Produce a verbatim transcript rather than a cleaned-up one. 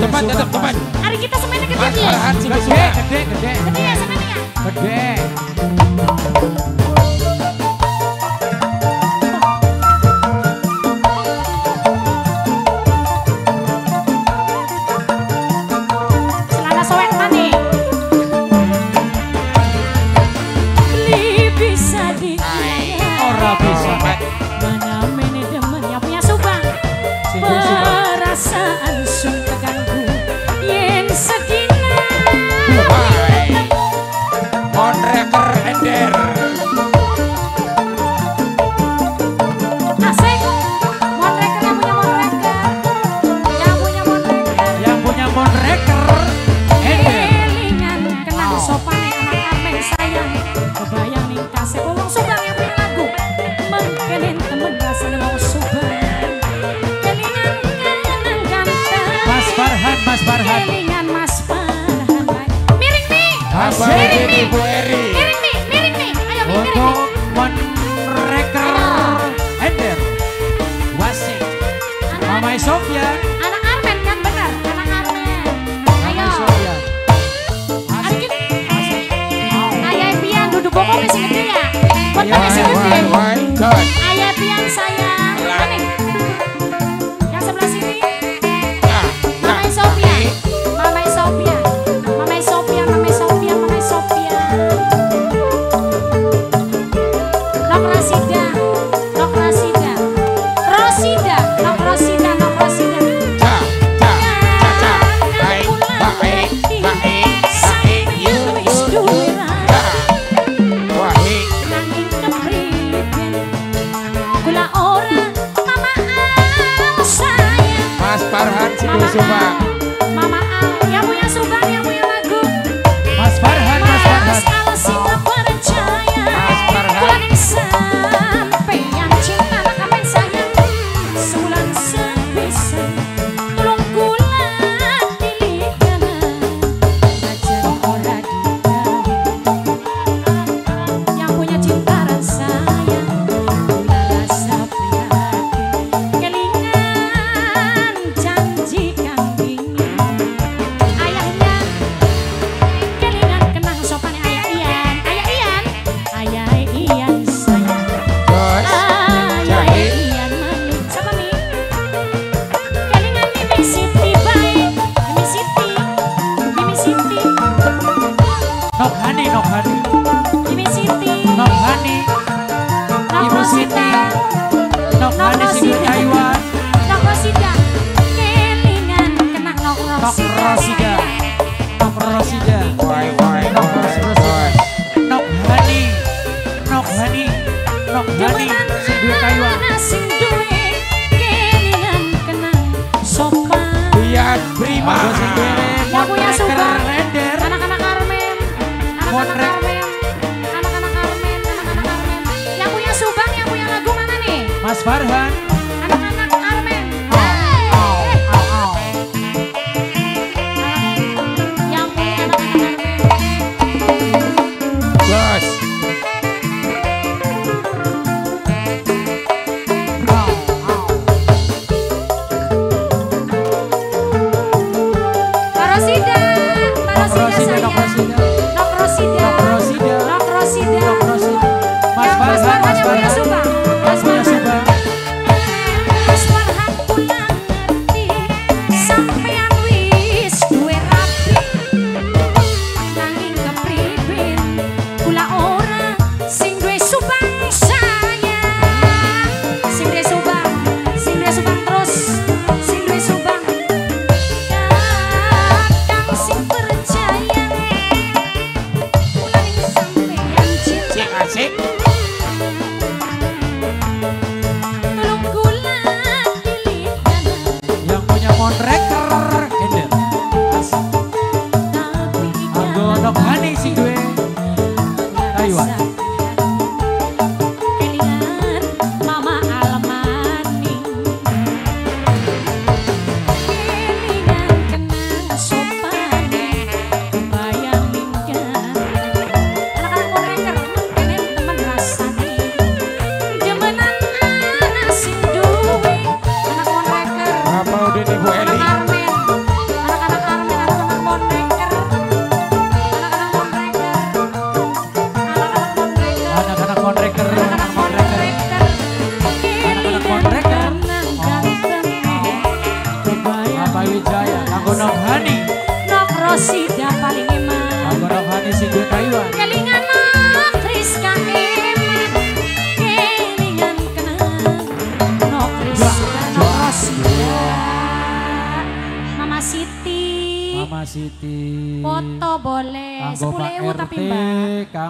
depan, tetap depan. Hari kita semennya gede ya? Gede, gede, gede. Gede ya semennya? Gede. Miring nih, Bu Eri. Miring nih, miring nih. Ayo miring. Untuk mereka Ender, Wasi, Mama Sofia. Anak Armen kan benar, anak Armen. Ayo. Adikit. Ayah Pian duduk bokong masih gede ya. Bokong masih gede. Ayah Pian saya. Aning. Yang sebelah sini. Mama Sofia, Mama Sofia. Mas Farhan, Mas Farhan, Mas Farhan, Mas Farhan, Siti. Foto boleh, sepuluh ewu tapi Mbak.